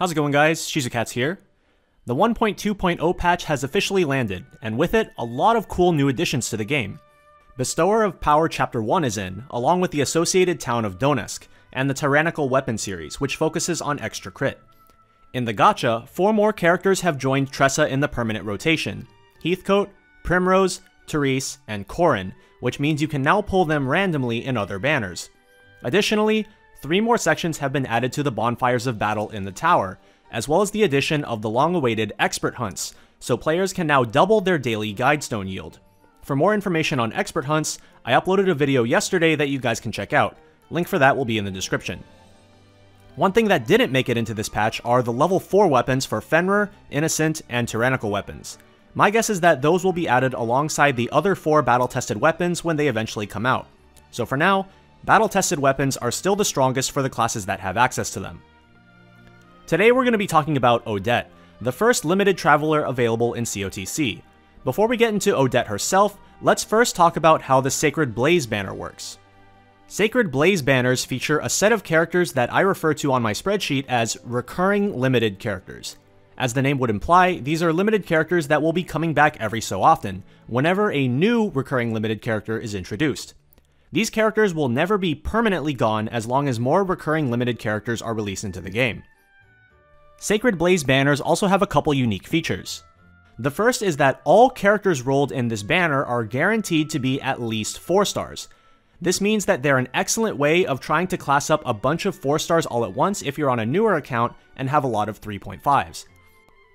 How's it going, guys? Shizukats here. The 1.2.0 patch has officially landed, and with it, a lot of cool new additions to the game. Bestower of Power Chapter 1 is in, along with the associated town of Donetsk, and the Tyrannical Weapon series, which focuses on extra crit. In the gacha, 4 more characters have joined Tressa in the permanent rotation: Heathcote, Primrose, Therese, and Corrin, which means you can now pull them randomly in other banners. Additionally, 3 more sections have been added to the Bonfires of Battle in the Tower, as well as the addition of the long-awaited Expert Hunts, so players can now double their daily Guidestone yield. For more information on Expert Hunts, I uploaded a video yesterday that you guys can check out. Link for that will be in the description. One thing that didn't make it into this patch are the level 4 weapons for Fenrir, Innocent, and Tyrannical Weapons. My guess is that those will be added alongside the other 4 battle-tested weapons when they eventually come out. So for now, battle-tested weapons are still the strongest for the classes that have access to them. Today we're going to be talking about Odette, the first limited traveler available in COTC. Before we get into Odette herself, let's first talk about how the Sacred Blaze banner works. Sacred Blaze banners feature a set of characters that I refer to on my spreadsheet as recurring limited characters. As the name would imply, these are limited characters that will be coming back every so often, whenever a new recurring limited character is introduced. These characters will never be permanently gone as long as more recurring limited characters are released into the game. Sacred Blaze banners also have a couple unique features. The first is that all characters rolled in this banner are guaranteed to be at least 4 stars. This means that they're an excellent way of trying to class up a bunch of 4 stars all at once if you're on a newer account and have a lot of 3.5s.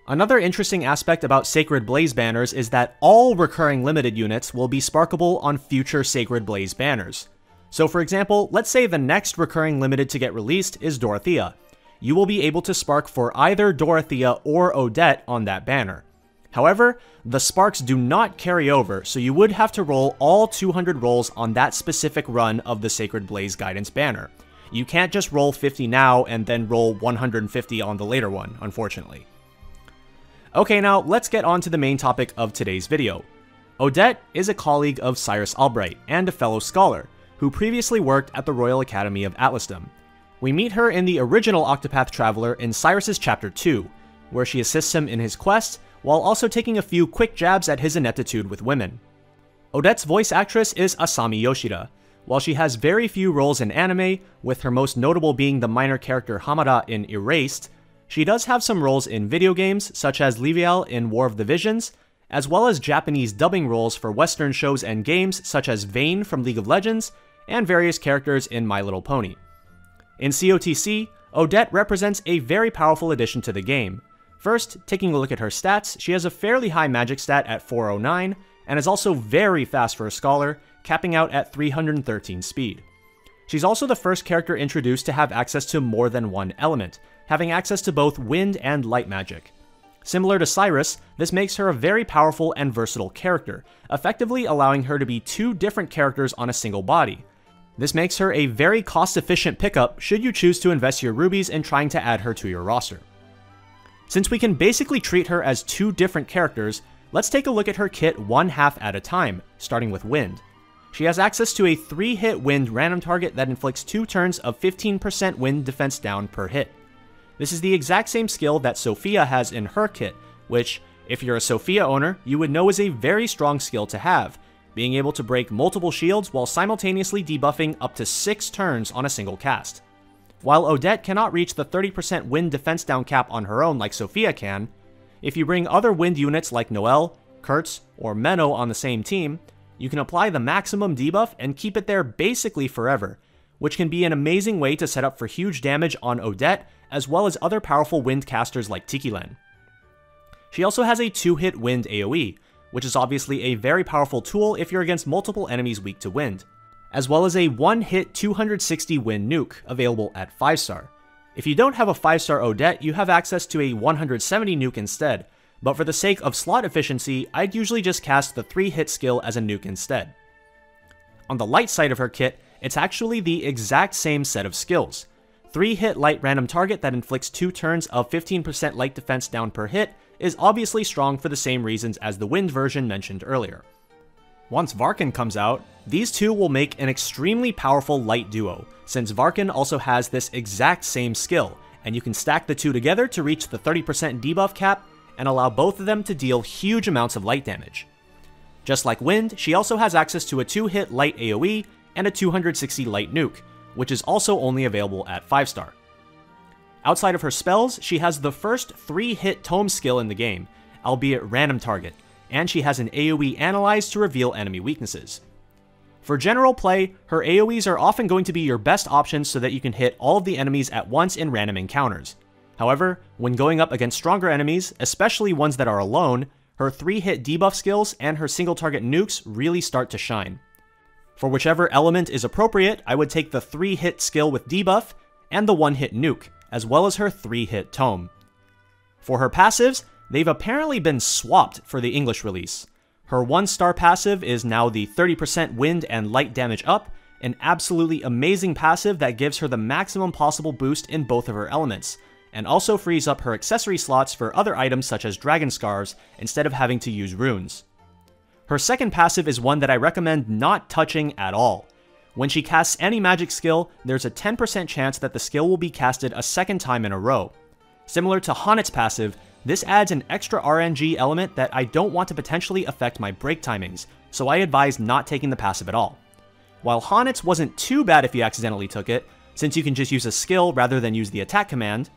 Another interesting aspect about Sacred Blaze banners is that all recurring limited units will be sparkable on future Sacred Blaze banners. So for example, let's say the next recurring limited to get released is Dorothea. You will be able to spark for either Dorothea or Odette on that banner. However, the sparks do not carry over, so you would have to roll all 200 rolls on that specific run of the Sacred Blaze guidance banner. You can't just roll 50 now and then roll 150 on the later one, unfortunately. Okay, now let's get on to the main topic of today's video. Odette is a colleague of Cyrus Albright and a fellow scholar, who previously worked at the Royal Academy of Atlasdom. We meet her in the original Octopath Traveler in Cyrus's Chapter 2, where she assists him in his quest, while also taking a few quick jabs at his ineptitude with women. Odette's voice actress is Asami Yoshida. While she has very few roles in anime, with her most notable being the minor character Hamada in Erased, she does have some roles in video games, such as Lviel in War of the Visions, as well as Japanese dubbing roles for Western shows and games such as Vayne from League of Legends, and various characters in My Little Pony. In COTC, Odette represents a very powerful addition to the game. First, taking a look at her stats, she has a fairly high magic stat at 409, and is also very fast for a scholar, capping out at 313 speed. She's also the first character introduced to have access to more than one element, having access to both wind and light magic. Similar to Cyrus, this makes her a very powerful and versatile character, effectively allowing her to be 2 different characters on a single body. This makes her a very cost-efficient pickup should you choose to invest your rubies in trying to add her to your roster. Since we can basically treat her as 2 different characters, let's take a look at her kit 1/2 at a time, starting with wind. She has access to a 3-hit wind random target that inflicts 2 turns of 15% wind defense down per hit. This is the exact same skill that Sophia has in her kit, which, if you're a Sophia owner, you would know is a very strong skill to have, being able to break multiple shields while simultaneously debuffing up to 6 turns on a single cast. While Odette cannot reach the 30% wind defense down cap on her own like Sophia can, if you bring other wind units like Noel, Kurtz, or Menno on the same team, you can apply the maximum debuff and keep it there basically forever, which can be an amazing way to set up for huge damage on Odette, as well as other powerful wind casters like Tiki-Len. She also has a 2-hit wind AoE, which is obviously a very powerful tool if you're against multiple enemies weak to wind, as well as a 1-hit 260 wind nuke, available at 5-star. If you don't have a 5-star Odette, you have access to a 170 nuke instead, but for the sake of slot efficiency, I'd usually just cast the 3-hit skill as a nuke instead. On the light side of her kit, it's actually the exact same set of skills. 3-hit light random target that inflicts 2 turns of 15% light defense down per hit is obviously strong for the same reasons as the wind version mentioned earlier. Once Varkan comes out, these two will make an extremely powerful light duo, since Varkan also has this exact same skill, and you can stack the two together to reach the 30% debuff cap and allow both of them to deal huge amounts of light damage. Just like Wind, she also has access to a 2-hit light AoE and a 260 light nuke, which is also only available at 5-star. Outside of her spells, she has the first 3-hit tome skill in the game, albeit random target, and she has an AoE analyze to reveal enemy weaknesses. For general play, her AoEs are often going to be your best option so that you can hit all of the enemies at once in random encounters. However, when going up against stronger enemies, especially ones that are alone, her 3-hit debuff skills and her single target nukes really start to shine. For whichever element is appropriate, I would take the 3-hit skill with debuff and the 1-hit nuke, as well as her 3-hit tome. For her passives, they've apparently been swapped for the English release. Her 1-star passive is now the 30% wind and light damage up, an absolutely amazing passive that gives her the maximum possible boost in both of her elements, and also frees up her accessory slots for other items such as dragon scarves instead of having to use runes. Her second passive is one that I recommend not touching at all. When she casts any magic skill, there's a 10% chance that the skill will be casted a second time in a row. Similar to Honnet's passive, this adds an extra RNG element that I don't want to potentially affect my break timings, so I advise not taking the passive at all. While Honnet's wasn't too bad if you accidentally took it, since you can just use a skill rather than use the attack command,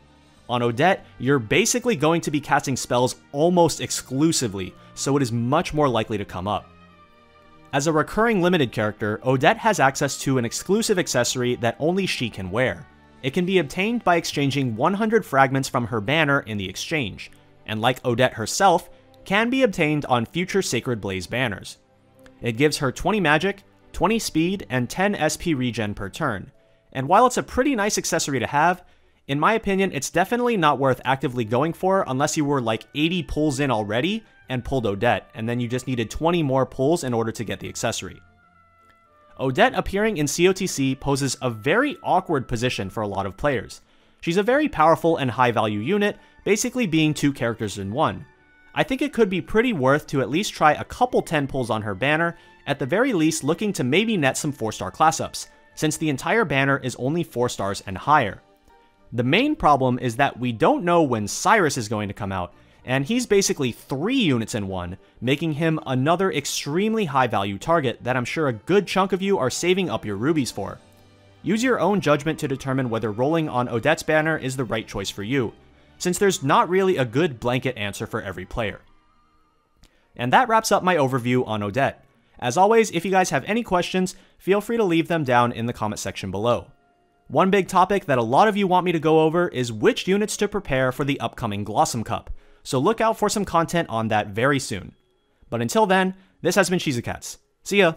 on Odette, you're basically going to be casting spells almost exclusively, so it is much more likely to come up. As a recurring limited character, Odette has access to an exclusive accessory that only she can wear. It can be obtained by exchanging 100 fragments from her banner in the exchange, and like Odette herself, can be obtained on future Sacred Blaze banners. It gives her 20 magic, 20 speed, and 10 SP regen per turn, and while it's a pretty nice accessory to have, in my opinion, it's definitely not worth actively going for unless you were like 80 pulls in already and pulled Odette, and then you just needed 20 more pulls in order to get the accessory. Odette appearing in COTC poses a very awkward position for a lot of players. She's a very powerful and high-value unit, basically being two characters in one. I think it could be pretty worth to at least try a couple 10 pulls on her banner, at the very least looking to maybe net some 4-star class-ups, since the entire banner is only 4 stars and higher. The main problem is that we don't know when Cyrus is going to come out, and he's basically 3 units in one, making him another extremely high value target that I'm sure a good chunk of you are saving up your rubies for. Use your own judgment to determine whether rolling on Odette's banner is the right choice for you, since there's not really a good blanket answer for every player. And that wraps up my overview on Odette. As always, if you guys have any questions, feel free to leave them down in the comment section below. One big topic that a lot of you want me to go over is which units to prepare for the upcoming Glossum Cup, so look out for some content on that very soon. But until then, this has been Shizukats. See ya!